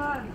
mano.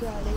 girly.